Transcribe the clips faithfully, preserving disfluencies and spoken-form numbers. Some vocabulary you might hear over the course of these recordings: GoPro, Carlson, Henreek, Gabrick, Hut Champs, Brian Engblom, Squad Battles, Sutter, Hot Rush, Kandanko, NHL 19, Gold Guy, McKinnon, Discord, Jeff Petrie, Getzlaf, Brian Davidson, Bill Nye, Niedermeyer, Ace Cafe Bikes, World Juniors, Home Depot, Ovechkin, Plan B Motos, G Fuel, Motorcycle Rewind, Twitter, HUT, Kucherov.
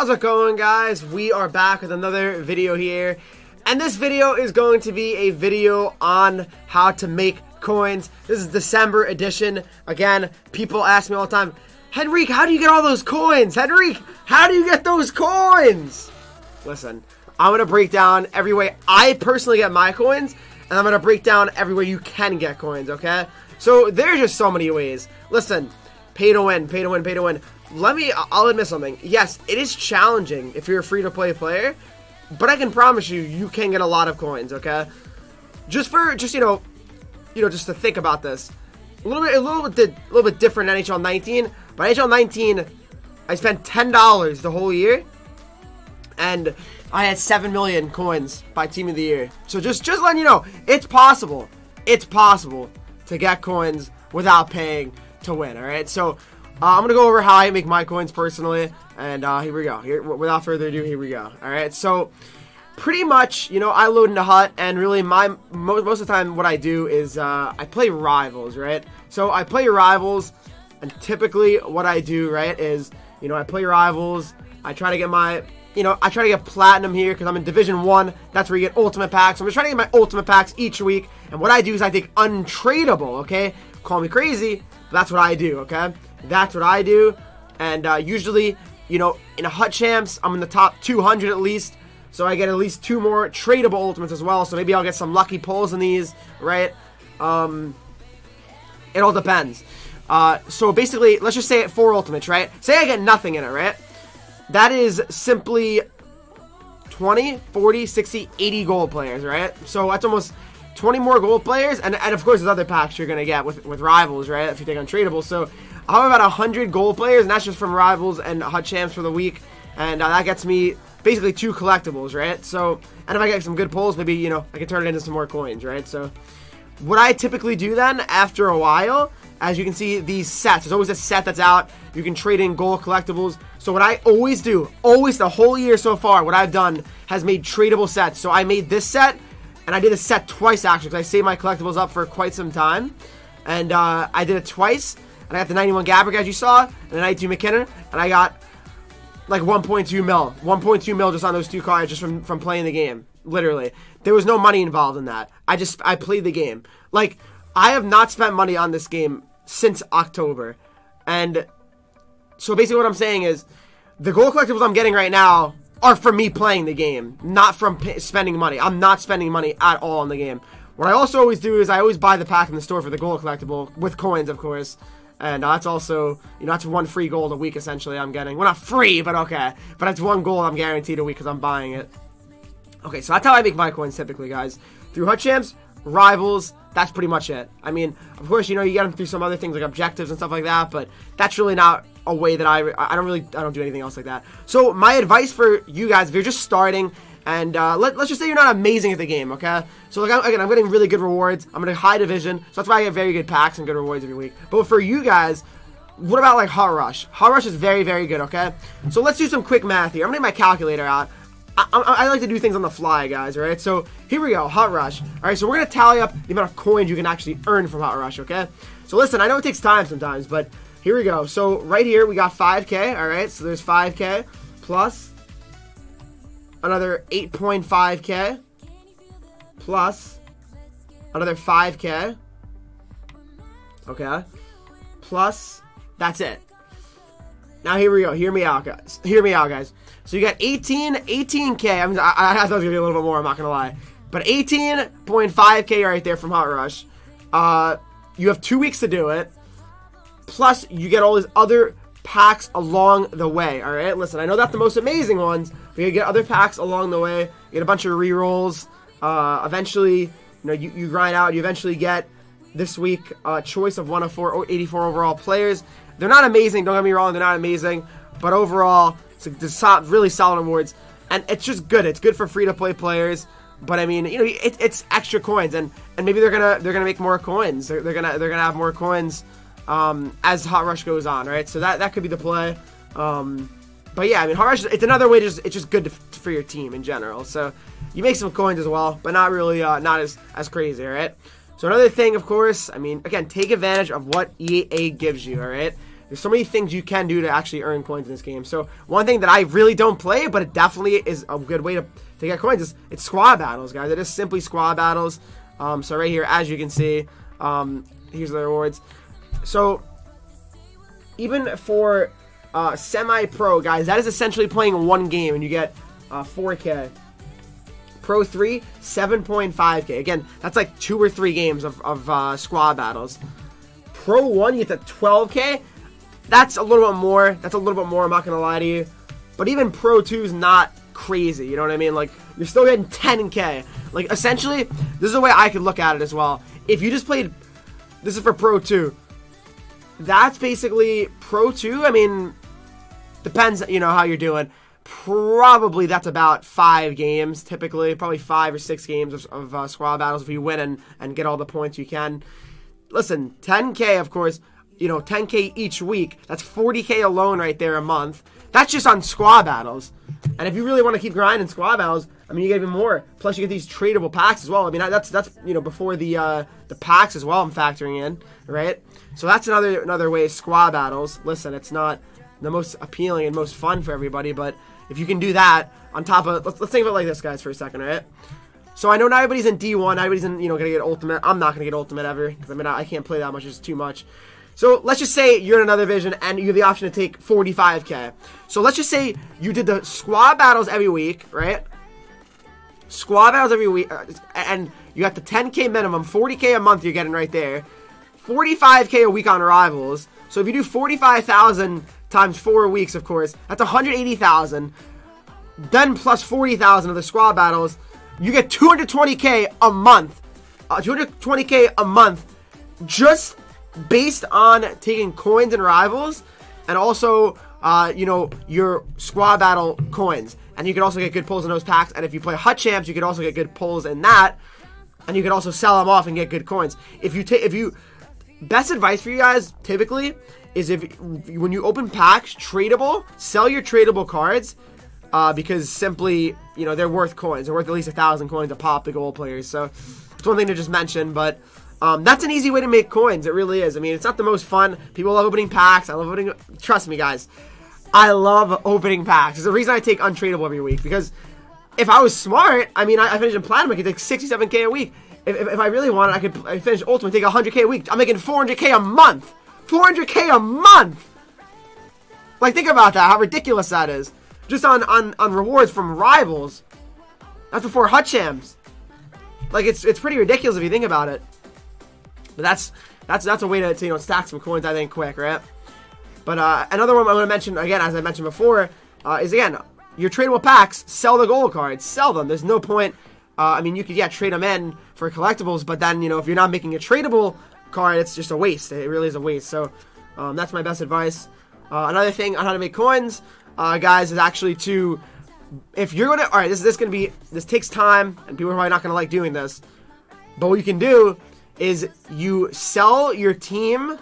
How's it going, guys? We are back with another video here, and this video is going to be a video on how to make coins. This is December edition. Again, people ask me all the time, Henreek, how do you get all those coins? Henreek, how do you get those coins? Listen, I'm gonna break down every way I personally get my coins, and I'm gonna break down every way you can get coins, okay? So there's just so many ways. Listen, pay to win, pay to win, pay to win. Let me, I'll admit something. Yes, it is challenging if you're a free-to-play player, but I can promise you, you can get a lot of coins, okay? Just for, just, you know, you know, just to think about this. A little bit, a little bit, a little bit different N H L nineteen, but N H L nineteen, I spent ten dollars the whole year, and I had seven million coins by Team of the Year. So just, just letting you know, it's possible, it's possible to get coins without paying to win, alright? So, Uh, I'm gonna go over how I make my coins personally, and uh, here we go. Here, without further ado, here we go. All right, so pretty much, you know, I load into Hut, and really, my mo most of the time, what I do is uh, I play Rivals, right? So I play Rivals, and typically, what I do, right, is you know, I play Rivals. I try to get my, you know, I try to get platinum here because I'm in Division One. That's where you get ultimate packs. So I'm just trying to get my ultimate packs each week, and what I do is I take untradeable. Okay, call me crazy. That's what I do, okay? That's what I do, and uh, usually, you know, in a Hut Champs, I'm in the top two hundred at least, so I get at least two more tradable ultimates as well, so maybe I'll get some lucky pulls in these, right? Um, it all depends. Uh, so basically, let's just say at four ultimates, right? Say I get nothing in it, right? That is simply twenty, forty, sixty, eighty gold players, right? So that's almost twenty more gold players, and, and of course there's other packs you're going to get with, with Rivals, right, if you take untradeable. So I'll have about one hundred gold players, and that's just from Rivals and Hut Champs for the week, and uh, that gets me basically two collectibles, right? So, and if I get some good pulls, maybe, you know, I can turn it into some more coins, right? So what I typically do then, after a while, as you can see, these sets, there's always a set that's out, you can trade in gold collectibles. So what I always do, always the whole year so far, what I've done has made tradable sets. So I made this set, and I did a set twice, actually, because I saved my collectibles up for quite some time. And uh, I did it twice. And I got the ninety-one Gabrick, as you saw, and the ninety-two McKinnon. And I got, like, one point two mil. one point two mil just on those two cards, just from, from playing the game. Literally. There was no money involved in that. I just, I played the game. Like, I have not spent money on this game since October. And so basically what I'm saying is, the gold collectibles I'm getting right now are from me playing the game, not from p spending money. I'm not spending money at all on the game. What I also always do is I always buy the pack in the store for the gold collectible, with coins, of course. And uh, that's also, you know, that's one free gold a week, essentially, I'm getting. Well, not free, but okay. But that's one gold I'm guaranteed a week because I'm buying it. Okay, so that's how I make my coins typically, guys. Through Hut Champs, Rivals, that's pretty much it. I mean, of course, you know, you get them through some other things like objectives and stuff like that, but that's really not a way that I, I don't really, I don't do anything else like that. So my advice for you guys, if you're just starting, and uh, let, let's just say you're not amazing at the game, okay? So like, I'm, again, I'm getting really good rewards, I'm in a high division, so that's why I get very good packs and good rewards every week. But for you guys, what about like Hot Rush? Hot Rush is very, very good, okay? So let's do some quick math here. I'm gonna get my calculator out. I, I, I like to do things on the fly, guys, right? So here we go, Hot Rush. Alright, so we're gonna tally up the amount of coins you can actually earn from Hot Rush, okay? So listen, I know it takes time sometimes, but here we go. So right here we got five K, alright? So there's five K plus another eight point five K plus another five K. Okay. Plus, that's it. Now here we go. Hear me out, guys. Hear me out, guys. So you got eighteen, eighteen K. I mean, I, I thought it was gonna be a little bit more, I'm not gonna lie. But eighteen point five K right there from Hot Rush. Uh, you have two weeks to do it. Plus, you get all these other packs along the way, alright? Listen, I know that's the most amazing ones, but you get other packs along the way, you get a bunch of re-rolls, uh, eventually, you know, you, you grind out, you eventually get, this week, uh, choice of one of four, eighty-four overall players. They're not amazing, don't get me wrong, they're not amazing, but overall, it's a, it's really solid awards, and it's just good, it's good for free-to-play players. But I mean, you know, it, it's extra coins, and, and maybe they're gonna, they're gonna make more coins, they're, they're gonna, they're gonna have more coins, Um, as Hot Rush goes on, right? So that, that could be the play. Um, but yeah, I mean, Hot Rush, it's another way, just, it's just good to, for your team in general. So you make some coins as well, but not really, uh, not as, as crazy, right? So another thing, of course, I mean, again, take advantage of what E A gives you, all right? There's so many things you can do to actually earn coins in this game. So one thing that I really don't play, but it definitely is a good way to, to get coins, is it's squad battles, guys. It is simply squad battles. Um, so right here, as you can see, um, here's the rewards. So even for uh, semi-pro, guys, that is essentially playing one game and you get uh, four K. Pro three, seven point five K. Again, that's like two or three games of, of uh, squad battles. Pro one, you get to twelve K. That's a little bit more. That's a little bit more, I'm not going to lie to you. But even Pro two is not crazy, you know what I mean? Like, you're still getting ten K. Like, essentially, this is the way I could look at it as well. If you just played, this is for Pro two. That's basically Pro two. I mean, depends, you know, how you're doing. Probably that's about five games, typically. Probably five or six games of, of uh, squad battles if you win and, and get all the points you can. Listen, ten K, of course, you know, ten K each week. That's forty K alone right there a month. That's just on squad battles. And if you really want to keep grinding squad battles, I mean, you get even more. Plus, you get these tradable packs as well. I mean, that's, that's you know, before the uh, the packs as well I'm factoring in, right? So that's another another way, squad battles. Listen, it's not the most appealing and most fun for everybody, but if you can do that on top of, let's, let's think of it like this, guys, for a second, right? So I know not everybody's in D one, not everybody's in, you know, gonna get ultimate. I'm not gonna get ultimate ever, because I mean, I can't play that much, it's too much. So let's just say you're in another division and you have the option to take forty-five K. So let's just say you did the squad battles every week, right? Squad battles every week, uh, and you got the ten K minimum, forty K a month you're getting right there, forty-five K a week on Rivals. So if you do forty-five thousand times four weeks, of course, that's one hundred eighty thousand. Then plus forty thousand of the squad battles, you get two hundred twenty K a month. Uh, two hundred twenty K a month just based on taking coins and Rivals, and also, uh, you know, your squad battle coins. And you can also get good pulls in those packs. And if you play Hut Champs, you can also get good pulls in that. And you can also sell them off and get good coins. If you take, if you, best advice for you guys typically is if when you open packs, tradable, sell your tradable cards. Uh, because simply, you know, they're worth coins. They're worth at least a thousand coins a pop to gold players. So it's one thing to just mention, but um, that's an easy way to make coins. It really is. I mean, it's not the most fun. People love opening packs. I love opening. Trust me, guys. I love opening packs. It's the reason I take untradable every week, because if I was smart, I mean, I, I finished in platinum. I could take sixty-seven K a week. If, if, if I really wanted, I could I finish ultimate, take one hundred K a week. I'm making four hundred K a month. four hundred K a month. Like, think about that. How ridiculous that is. Just on, on, on rewards from Rivals. That's before Hut Champs. Like, it's it's pretty ridiculous if you think about it. But that's that's that's a way to, to you know, stack some coins, I think, quick, right? But uh, another one I want to mention, again, as I mentioned before, uh, is, again, your tradable packs, sell the gold cards. Sell them. There's no point. Uh, I mean, you could, yeah, trade them in for collectibles, but then, you know, if you're not making a tradable card, it's just a waste. It really is a waste. So um, that's my best advice. Uh, another thing on how to make coins, Uh, guys, is actually to, if you're gonna, all right, this is this gonna be, this takes time, and people are probably not gonna like doing this, but what you can do is you sell your team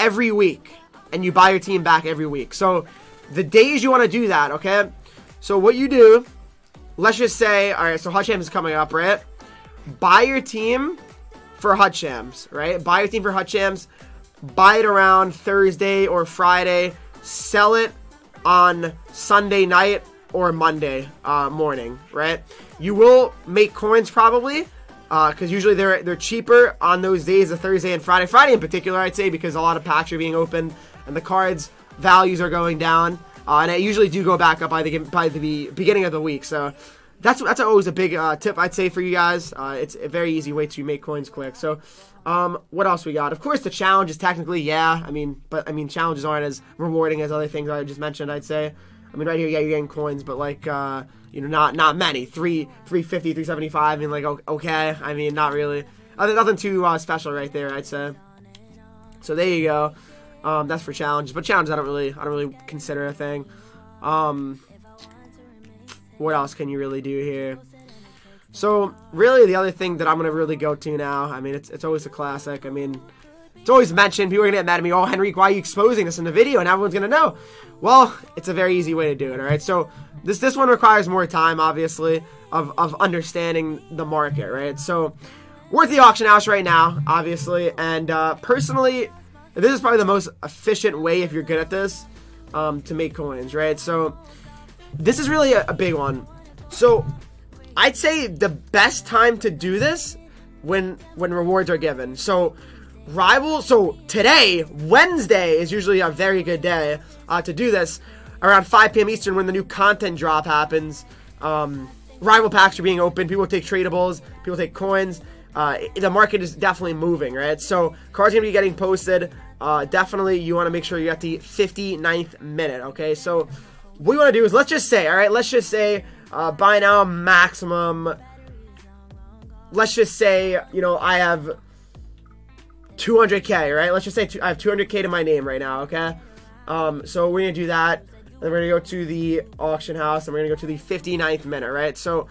every week, and you buy your team back every week. So the days you want to do that, okay? So what you do, let's just say, all right, so Hut Champs is coming up, right? Buy your team for Hut Champs, right? Buy your team for Hut Champs, buy it around Thursday or Friday, sell it on Sunday night or Monday uh, morning, right? You will make coins probably, because uh, usually they're they're cheaper on those days of Thursday and Friday. Friday in particular, I'd say, because a lot of packs are being opened and the cards values are going down, uh, and I usually do go back up by the by the beginning of the week. So that's that's always a big uh, tip I'd say for you guys. Uh, it's a very easy way to make coins quick. So. Um, what else we got? Of course, the challenges, technically, yeah, I mean, but, I mean, challenges aren't as rewarding as other things I just mentioned, I'd say. I mean, right here, yeah, you're getting coins, but, like, uh, you know, not, not many. Three, three fifty, three seventy-five, I mean, like, okay, I mean, not really. Nothing, nothing too, uh, special right there, I'd say. So, there you go. Um, that's for challenges, but challenges I don't really, I don't really consider a thing. Um, what else can you really do here? So, really, the other thing that I'm going to really go to now, I mean, it's, it's always a classic. I mean, it's always mentioned. People are going to get mad at me. Oh, Henreek, why are you exposing this in the video? And everyone's going to know. Well, it's a very easy way to do it, all right? So, this this one requires more time, obviously, of, of understanding the market, right? So, we're at the auction house right now, obviously. And, uh, personally, This is probably the most efficient way, if you're good at this, um, to make coins, right? So this is really a, a big one. So I'd say the best time to do this when when rewards are given. So Rivals, so today, Wednesday, is usually a very good day uh, to do this. Around five P M Eastern, when the new content drop happens, um, rival packs are being opened. People take tradables. People take coins. Uh, the market is definitely moving, right? So cards are gonna be getting posted. Uh, definitely, you want to make sure you're at the fifty-ninth minute. Okay, so what you want to do is, let's just say, all right, let's just say uh, buy now maximum. Let's just say, you know, I have two hundred K, right? Let's just say I have two hundred K to my name right now. Okay, um, so we're gonna do that. And we're going to go to the auction house, and we're going to go to the fifty-ninth minute, right? So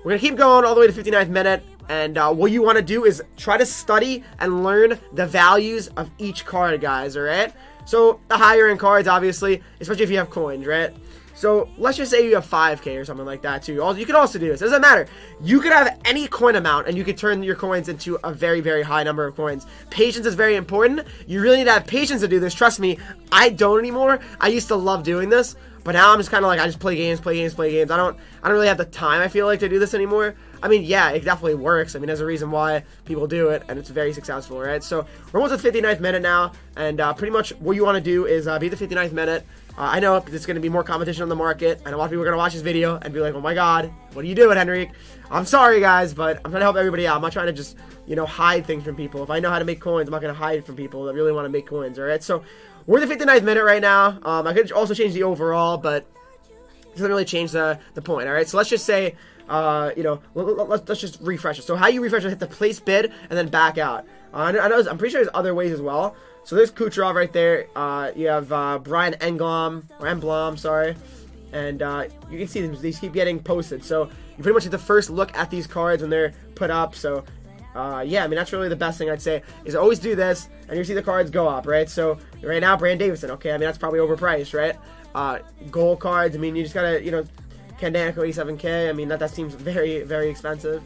we're going to keep going all the way to fifty-ninth minute, and uh, what you want to do is try to study and learn the values of each card, guys, all right? So the higher-end cards, obviously, especially if you have coins, right? So let's just say you have five K or something like that, too. You can also do this. It doesn't matter. You could have any coin amount, and you could turn your coins into a very, very high number of coins. Patience is very important. You really need to have patience to do this. Trust me, I don't anymore. I used to love doing this, but now I'm just kind of like, I just play games, play games, play games. I don't, I don't really have the time, I feel like, to do this anymore. I mean, yeah, it definitely works. I mean, there's a reason why people do it, and it's very successful, right? So we're almost at the fifty-ninth minute now, and uh, pretty much what you want to do is uh, be at the fifty-ninth minute. Uh, I know there's going to be more competition on the market, and a lot of people are going to watch this video and be like, oh my god, what are you doing, Henreek? I'm sorry, guys, but I'm trying to help everybody out. I'm not trying to just, you know, hide things from people. If I know how to make coins, I'm not going to hide from people that really want to make coins, all right? So we're at the fifty-ninth minute right now. Um, I could also change the overall, but it doesn't really change the, the point, all right? So let's just say... Uh, you know, let's, let's just refresh it. So how you refresh it, hit the place bid and then back out. Uh, I know, I know, I'm pretty sure there's other ways as well. So there's Kucherov right there. Uh, you have uh, Brian Engblom, or Engblom, sorry. And uh, you can see them, these keep getting posted. So you pretty much get the first look at these cards when they're put up. So uh, yeah, I mean, that's really the best thing I'd say, is always do this and you see the cards go up, right? So right now, Brian Davidson, okay, I mean, that's probably overpriced, right? Uh, goal cards, I mean, you just gotta, you know, Kandanko eighty-seven K, I mean, that, that seems very, very expensive.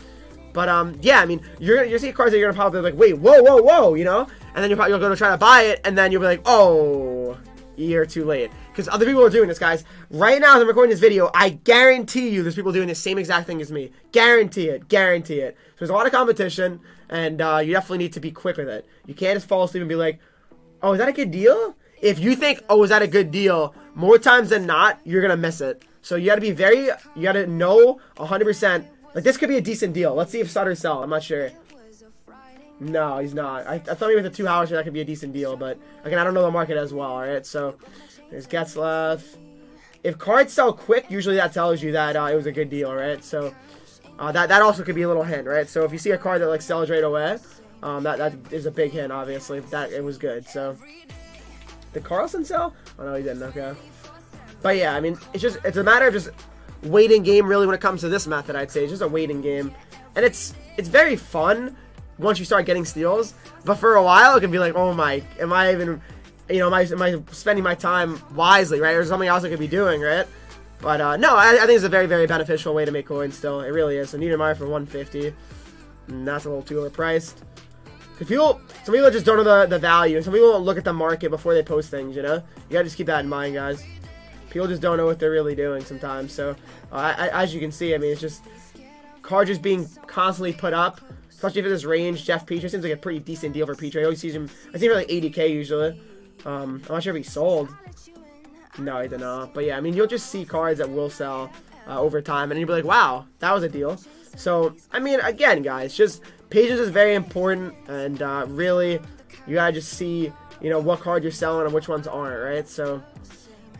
But, um, yeah, I mean, you're, you're seeing cards that you're going to probably be like, wait, whoa, whoa, whoa, you know? And then you're probably going to try to buy it, and then you'll be like, oh, you're too late. Because other people are doing this, guys. Right now, as I'm recording this video, I guarantee you there's people doing the same exact thing as me. Guarantee it. Guarantee it. So there's a lot of competition, and uh, you definitely need to be quick with it. You can't just fall asleep and be like, oh, is that a good deal? If you think, oh, is that a good deal, more times than not, you're going to miss it. So you got to be very, you got to know one hundred percent. Like, this could be a decent deal. Let's see if Sutter sells. I'm not sure. No, he's not. I, I thought maybe with the two hours that could be a decent deal, but again, I don't know the market as well. All right, so there's Getzlaf. If cards sell quick, usually that tells you that uh, it was a good deal, right? So uh, that that also could be a little hint, right? So if you see a card that like sells right away, um, that that is a big hint, obviously. That it was good. So did Carlson sell? Oh no, he didn't. Okay. But yeah, I mean, it's just, it's a matter of just waiting game, really, when it comes to this method, I'd say. It's just a waiting game. And it's it's very fun once you start getting steals. But for a while, it can be like, oh my, am I even, you know, am I, am I spending my time wisely, right? Or something else I could be doing, right? But uh, no, I, I think it's a very, very beneficial way to make coins still. It really is. So Niedermeyer for one fifty. And that's a little too overpriced. Because people, some people just don't know the, the value. Some people don't look at the market before they post things, you know? You gotta just keep that in mind, guys. People just don't know what they're really doing sometimes. So, uh, I, I, as you can see, I mean, it's just cards just being constantly put up. Especially for this range, Jeff Petrie seems like a pretty decent deal for Petrie. I always see him. I see him for like eighty K usually. Um, I'm not sure if he sold. No, he did not. But yeah, I mean, you'll just see cards that will sell uh, over time, and you'll be like, wow, that was a deal. So, I mean, again, guys, just patience is very important, and uh, really, you gotta just see, you know, what card you're selling and which ones aren't, right? So.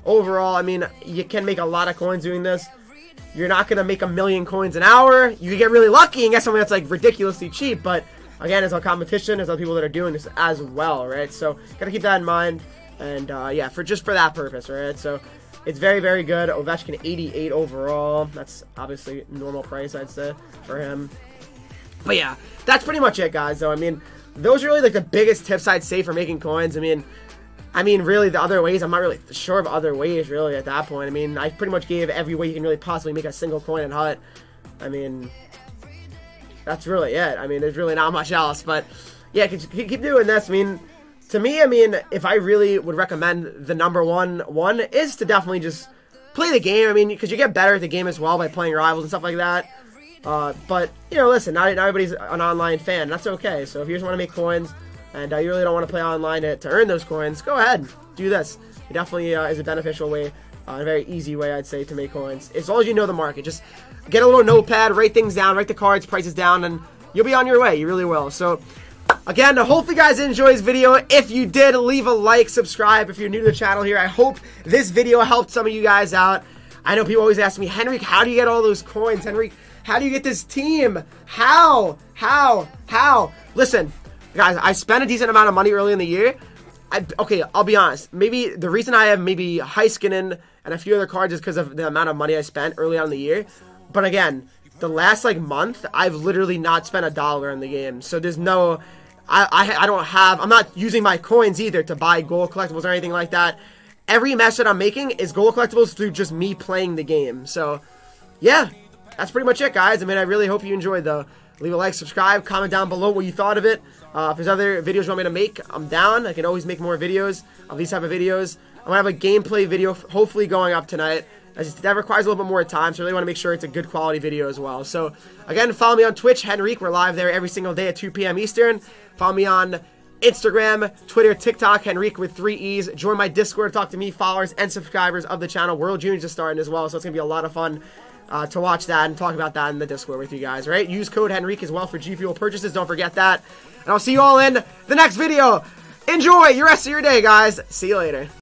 Overall, I mean, you can make a lot of coins doing this. You're not going to make a million coins an hour. You can get really lucky and get something that's, like, ridiculously cheap. But, again, it's all competition. There's other people that are doing this as well, right? So, got to keep that in mind. And, uh, yeah, for just for that purpose, right? So, it's very, very good. Ovechkin, eighty-eight overall. That's obviously normal price, I'd say, for him. But, yeah, that's pretty much it, guys. So, I mean, those are really, like, the biggest tips I'd say for making coins. I mean... I mean, really, the other ways, I'm not really sure of other ways, really, at that point. I mean, I pretty much gave every way you can really possibly make a single coin in Hut. I mean, that's really it. I mean, there's really not much else. But, yeah, keep doing this. I mean, to me, I mean, if I really would recommend the number one one is to definitely just play the game. I mean, because you get better at the game as well by playing Rivals and stuff like that. Uh, but, you know, listen, not, not everybody's an online fan. That's okay. So if you just want to make coins and uh, you really don't want to play online to, to earn those coins, go ahead. Do this. It definitely uh, is a beneficial way, uh, a very easy way, I'd say, to make coins. As long as you know the market. Just get a little notepad, write things down, write the cards, prices down, and you'll be on your way. You really will. So, again, hopefully you guys enjoyed this video. If you did, leave a like, subscribe if you're new to the channel here. I hope this video helped some of you guys out. I know people always ask me, Henreek, how do you get all those coins? Henreek, how do you get this team? How? How? How? Listen, guys, I spent a decent amount of money early in the year. I, okay, I'll be honest. Maybe the reason I have maybe Heiskanen and a few other cards is because of the amount of money I spent early on in the year. But again, the last like month, I've literally not spent a dollar in the game. So there's no, I, I, I don't have, I'm not using my coins either to buy gold collectibles or anything like that. Every match that I'm making is gold collectibles through just me playing the game. So, yeah, that's pretty much it, guys. I mean, I really hope you enjoyed the. Leave a like, subscribe, comment down below what you thought of it. Uh, if there's other videos you want me to make, I'm down. I can always make more videos of these type of videos. I'm going to have a gameplay video hopefully going up tonight. As that requires a little bit more time, so I really want to make sure it's a good quality video as well. So, again, follow me on Twitch, Henreek. We're live there every single day at two P M Eastern. Follow me on Instagram, Twitter, TikTok, Henreek with three E's. Join my Discord, talk to me, followers, and subscribers of the channel. World Juniors is starting as well, so it's going to be a lot of fun. Uh, to watch that and talk about that in the Discord with you guys, right? Use code Henreek as well for G Fuel purchases. Don't forget that. And I'll see you all in the next video. Enjoy your rest of your day, guys. See you later.